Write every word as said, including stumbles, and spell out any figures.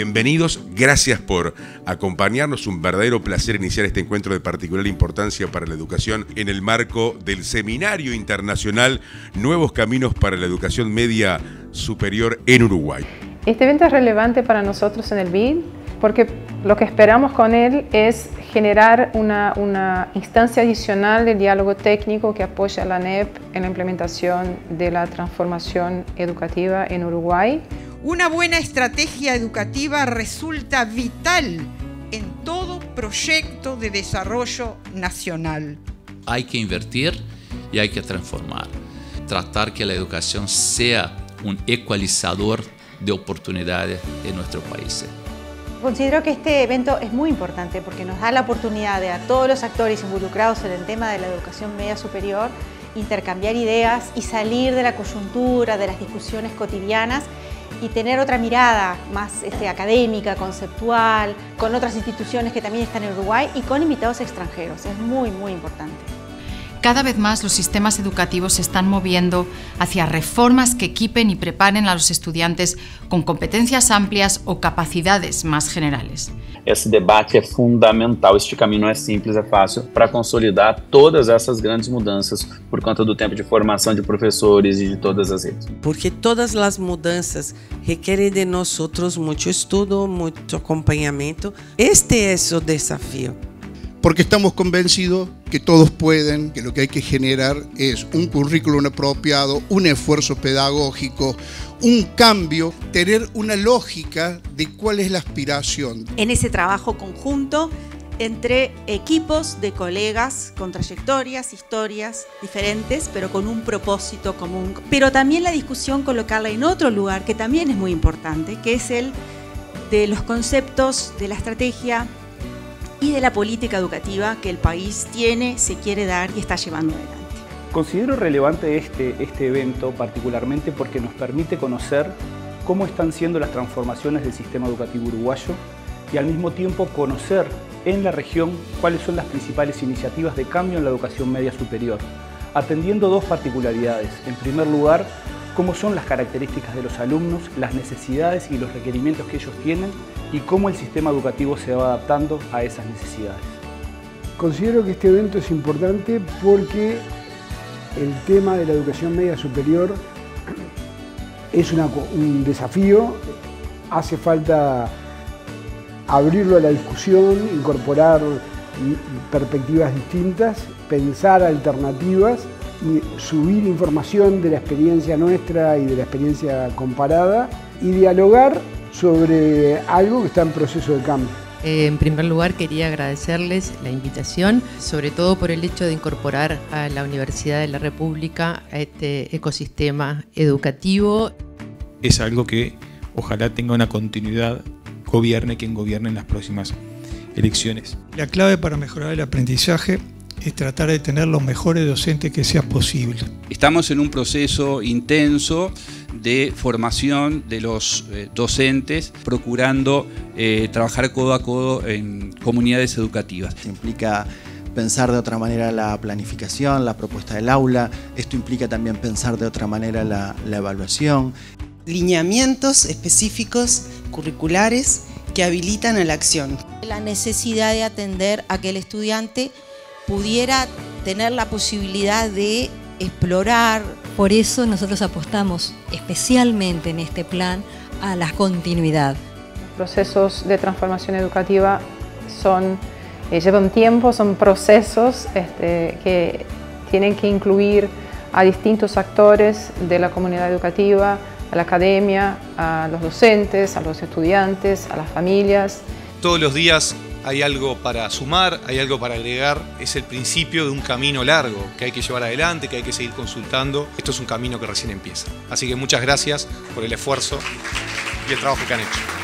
bienvenidos, gracias por acompañarnos, un verdadero placer iniciar este encuentro de particular importancia para la educación en el marco del Seminario Internacional Nuevos Caminos para la Educación Media Superior en Uruguay. Este evento es relevante para nosotros en el B I D porque lo que esperamos con él es generar una, una instancia adicional de diálogo técnico que apoya a la A N E P en la implementación de la transformación educativa en Uruguay. Una buena estrategia educativa resulta vital en todo proyecto de desarrollo nacional. Hay que invertir y hay que transformar. Tratar que la educación sea un ecualizador de oportunidades en nuestros países. Considero que este evento es muy importante porque nos da la oportunidad de a todos los actores involucrados en el tema de la educación media superior intercambiar ideas y salir de la coyuntura, de las discusiones cotidianas y tener otra mirada más este, académica, conceptual, con otras instituciones que también están en Uruguay y con invitados extranjeros. Es muy, muy importante. Cada vez más los sistemas educativos se están moviendo hacia reformas que equipen y preparen a los estudiantes con competencias amplias o capacidades más generales. Esse debate é fundamental, este caminho não é simples, é fácil, para consolidar todas essas grandes mudanças por conta do tempo de formação de professores e de todas as redes. Porque todas as mudanças requerem de nós outros muito estudo, muito acompanhamento. Este é o desafio. Porque estamos convencidos que todos pueden, que lo que hay que generar es un currículum apropiado, un esfuerzo pedagógico, un cambio, tener una lógica de cuál es la aspiración. En ese trabajo conjunto entre equipos de colegas con trayectorias, historias diferentes, pero con un propósito común. Pero también la discusión colocarla en otro lugar, que también es muy importante, que es el de los conceptos, de la estrategia y de la política educativa que el país tiene, se quiere dar y está llevando adelante. Considero relevante este, este evento particularmente porque nos permite conocer cómo están siendo las transformaciones del sistema educativo uruguayo y al mismo tiempo conocer en la región cuáles son las principales iniciativas de cambio en la educación media superior, atendiendo dos particularidades. En primer lugar, cómo son las características de los alumnos, las necesidades y los requerimientos que ellos tienen y cómo el sistema educativo se va adaptando a esas necesidades. Considero que este evento es importante porque el tema de la educación media superior es una, un desafío, hace falta abrirlo a la discusión, incorporar perspectivas distintas, pensar alternativas y subir información de la experiencia nuestra y de la experiencia comparada y dialogar sobre algo que está en proceso de cambio. Eh, en primer lugar quería agradecerles la invitación, sobre todo por el hecho de incorporar a la Universidad de la República a este ecosistema educativo. Es algo que ojalá tenga una continuidad, gobierne quien gobierne en las próximas elecciones. La clave para mejorar el aprendizaje es tratar de tener los mejores docentes que sea posible. Estamos en un proceso intenso de formación de los eh, docentes, procurando eh, trabajar codo a codo en comunidades educativas. Implica pensar de otra manera la planificación, la propuesta del aula, esto implica también pensar de otra manera la, la evaluación. Lineamientos específicos curriculares que habilitan a la acción. La necesidad de atender a que el estudiante pudiera tener la posibilidad de explorar. Por eso nosotros apostamos especialmente en este plan a la continuidad. Los procesos de transformación educativa son, eh, llevan tiempo, son procesos este, que tienen que incluir a distintos actores de la comunidad educativa, a la academia, a los docentes, a los estudiantes, a las familias. Todos los días hay algo para sumar, hay algo para agregar. Es el principio de un camino largo que hay que llevar adelante, que hay que seguir consultando. Esto es un camino que recién empieza. Así que muchas gracias por el esfuerzo y el trabajo que han hecho.